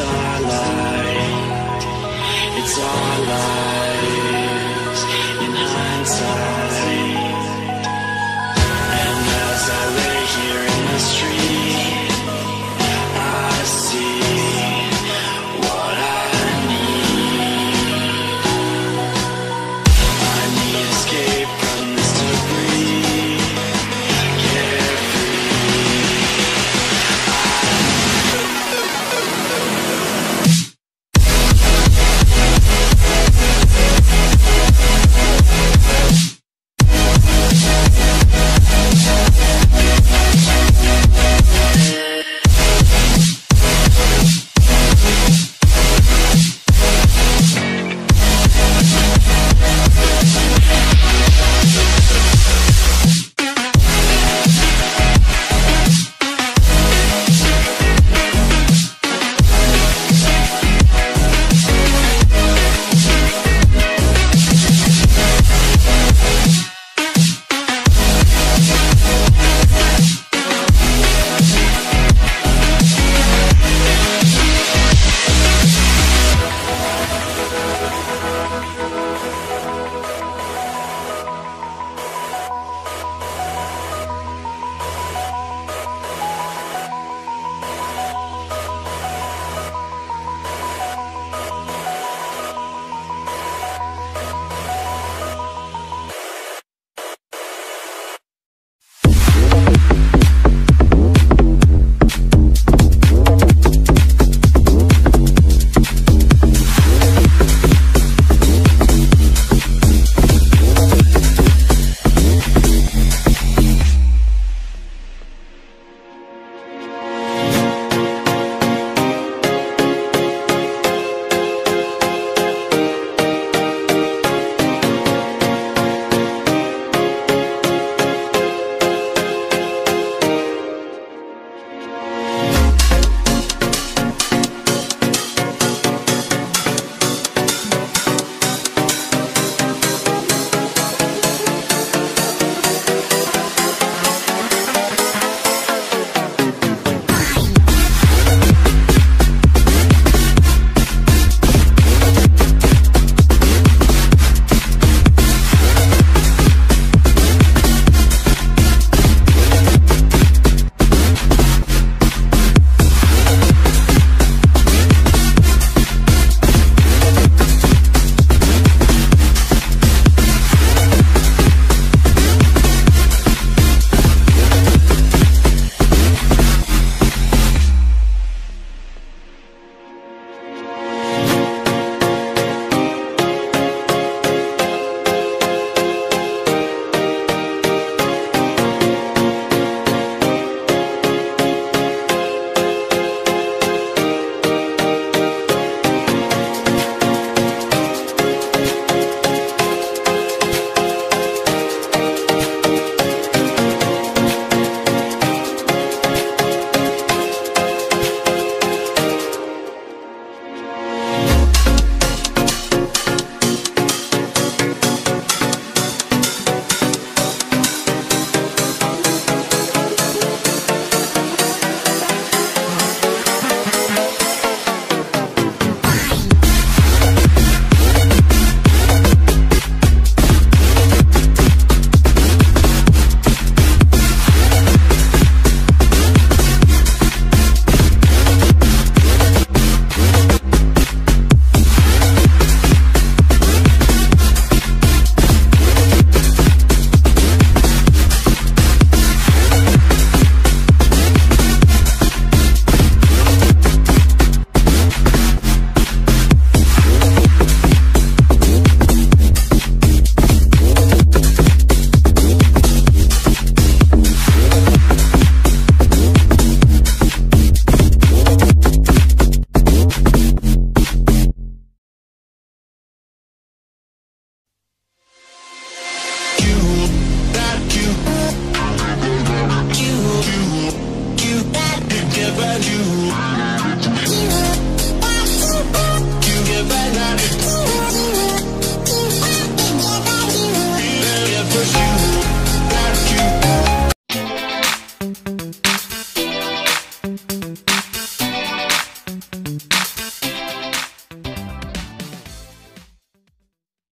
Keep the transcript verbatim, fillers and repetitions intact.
It's our life, it's our lives in hindsight. And as I lay here in the street, I see what I need. I need escape from this debris, carefree. I We'll be right back.